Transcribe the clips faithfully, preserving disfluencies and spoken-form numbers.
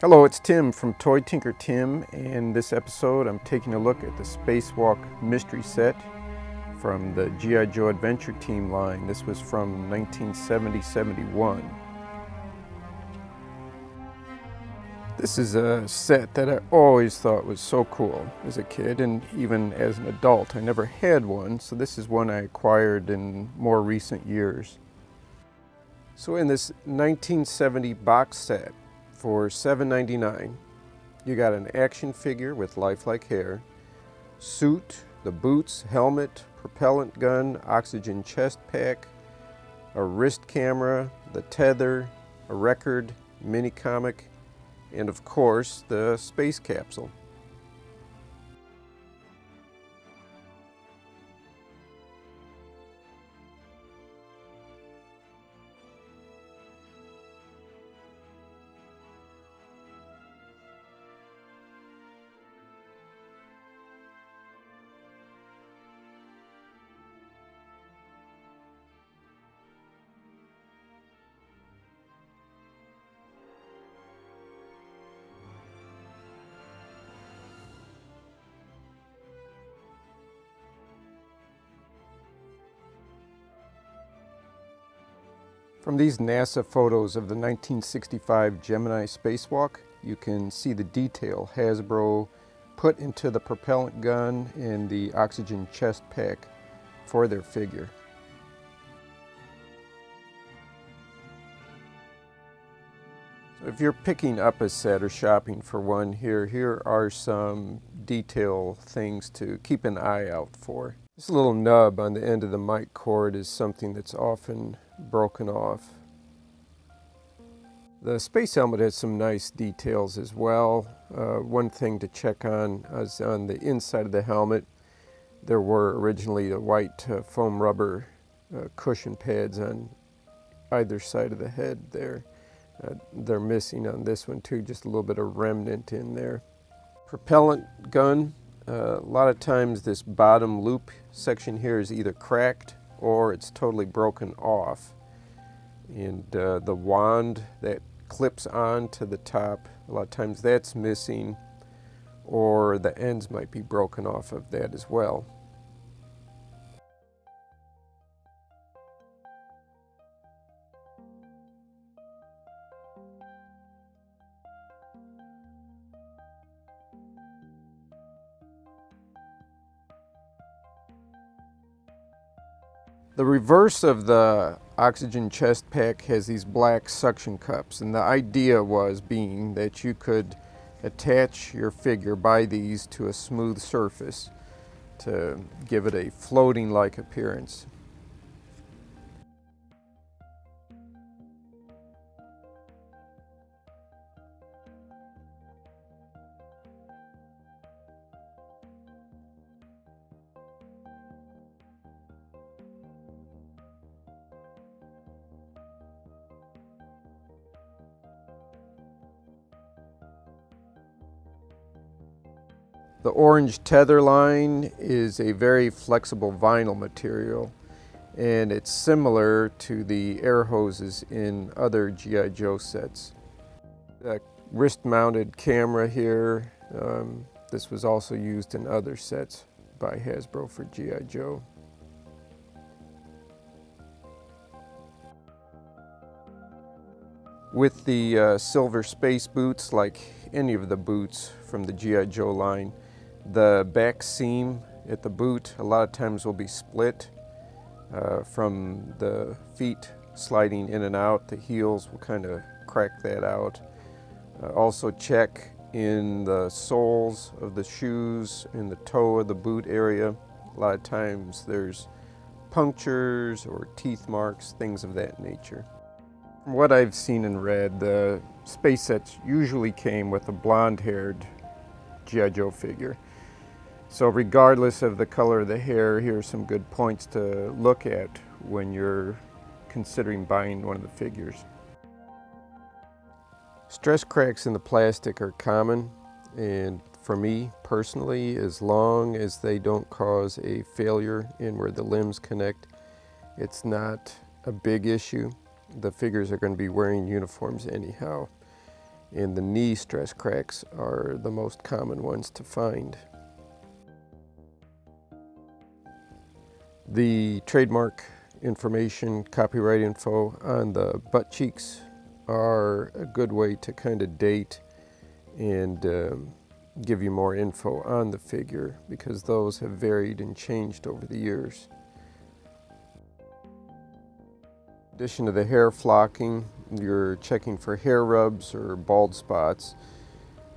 Hello, it's Tim from Toy Tinker Tim, and this episode I'm taking a look at the Spacewalk Mystery Set from the G I Joe Adventure Team line. This was from nineteen seventy to seventy-one. This is a set that I always thought was so cool as a kid, and even as an adult. I never had one, so this is one I acquired in more recent years. So in this nineteen seventy box set for seven ninety-nine, you got an action figure with lifelike hair, suit, the boots, helmet, propellant gun, oxygen chest pack, a wrist camera, the tether, a record, mini comic, and of course, the space capsule. From these NASA photos of the nineteen sixty-five Gemini spacewalk, you can see the detail Hasbro put into the propellant gun and the oxygen chest pack for their figure. So if you're picking up a set or shopping for one here, here are some detail things to keep an eye out for. This little nub on the end of the mic cord is something that's often broken off. The space helmet has some nice details as well. Uh, one thing to check on is on the inside of the helmet, there were originally the white uh, foam rubber uh, cushion pads on either side of the head there. Uh, they're missing on this one too, just a little bit of remnant in there. Propellant gun. Uh, a lot of times this bottom loop section here is either cracked or it's totally broken off. And uh, the wand that clips on to the top, a lot of times that's missing, or the ends might be broken off of that as well. The reverse of the oxygen chest pack has these black suction cups, and the idea was being that you could attach your figure by these to a smooth surface to give it a floating-like appearance. The orange tether line is a very flexible vinyl material, and it's similar to the air hoses in other G I Joe sets. The wrist-mounted camera here, um, this was also used in other sets by Hasbro for G I Joe. With the uh, silver space boots, like any of the boots from the G I Joe line, the back seam at the boot a lot of times will be split uh, from the feet sliding in and out. The heels will kind of crack that out. Uh, also check in the soles of the shoes, in the toe of the boot area. A lot of times there's punctures or teeth marks, things of that nature. From what I've seen and read, the space sets usually came with a blonde-haired G I Joe figure. So regardless of the color of the hair, here are some good points to look at when you're considering buying one of the figures. Stress cracks in the plastic are common, and for me personally, as long as they don't cause a failure in where the limbs connect, It's not a big issue. The figures are going to be wearing uniforms anyhow, and the knee stress cracks are the most common ones to find. The trademark information, copyright info on the butt cheeks are a good way to kind of date and um, give you more info on the figure, because those have varied and changed over the years. In addition to the hair flocking, you're checking for hair rubs or bald spots,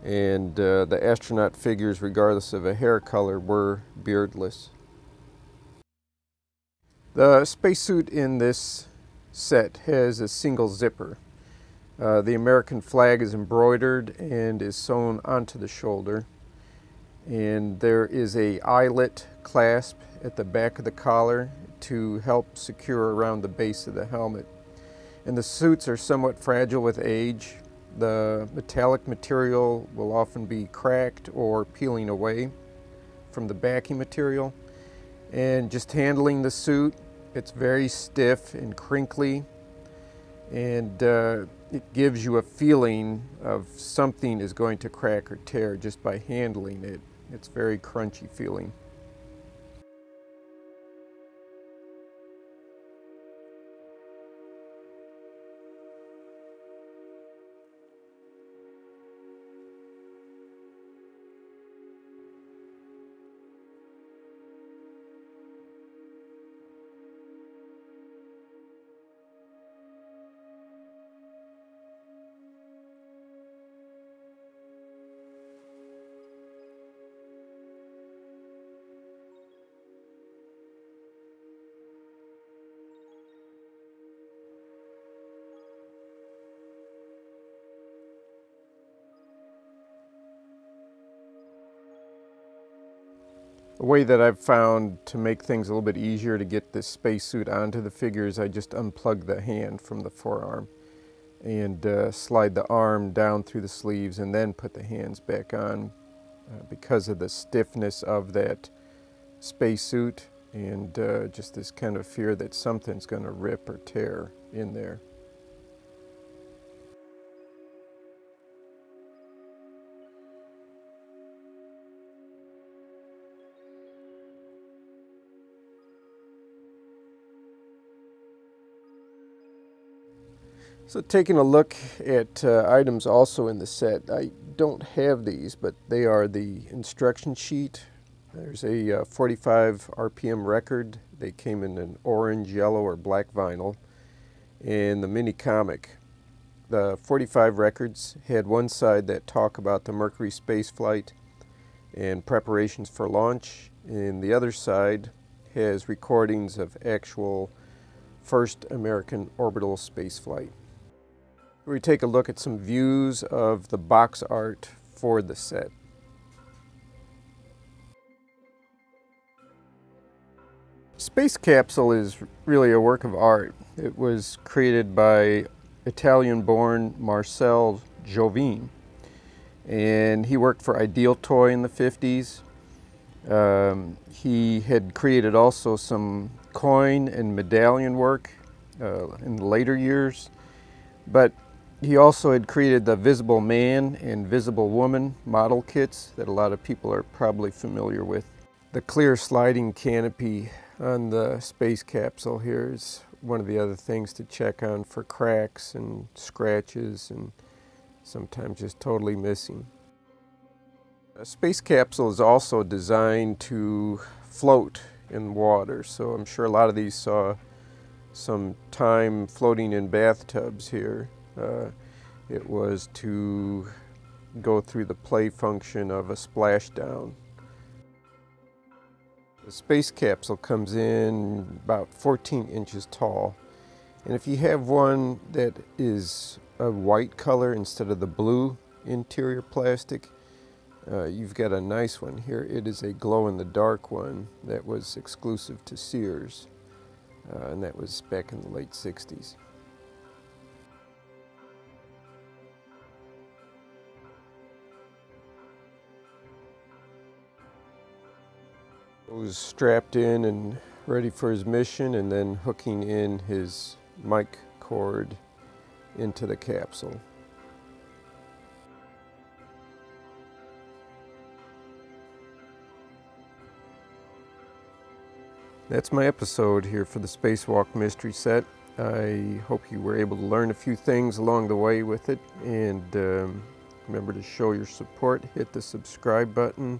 and uh, the astronaut figures, regardless of a hair color, were beardless. The spacesuit in this set has a single zipper. Uh, the American flag is embroidered and is sewn onto the shoulder. And there is a eyelet clasp at the back of the collar to help secure around the base of the helmet. And the suits are somewhat fragile with age. The metallic material will often be cracked or peeling away from the backing material. And just handling the suit, it's very stiff and crinkly, and uh, it gives you a feeling of something is going to crack or tear just by handling it. It's very crunchy feeling. A way that I've found to make things a little bit easier to get this spacesuit onto the figure is I just unplug the hand from the forearm and uh, slide the arm down through the sleeves and then put the hands back on uh, because of the stiffness of that spacesuit and uh, just this kind of fear that something's going to rip or tear in there. So taking a look at uh, items also in the set, I don't have these, but they are the instruction sheet. There's a uh, forty-five R P M record. They came in an orange, yellow, or black vinyl, and the mini comic. The forty-five records had one side that talk about the Mercury space flight and preparations for launch, and the other side has recordings of actual first American orbital space flight. We take a look at some views of the box art for the set. Space Capsule is really a work of art. It was created by Italian-born Marcel Jovine, and he worked for Ideal Toy in the fifties. Um, he had created also some coin and medallion work uh, in the later years, but he also had created the Visible Man and Visible Woman model kits that a lot of people are probably familiar with. The clear sliding canopy on the space capsule here is one of the other things to check on for cracks and scratches, and sometimes just totally missing. A space capsule is also designed to float in water, so I'm sure a lot of these saw some time floating in bathtubs here. Uh, it was to go through the play function of a splashdown. The space capsule comes in about fourteen inches tall, and if you have one that is a white color instead of the blue interior plastic, uh, you've got a nice one here. It is a glow-in-the-dark one that was exclusive to Sears. Uh, and that was back in the late sixties. It was strapped in and ready for his mission, and then hooking in his mic cord into the capsule. That's my episode here for the Spacewalk Mystery Set. I hope you were able to learn a few things along the way with it, and um, remember to show your support, hit the subscribe button,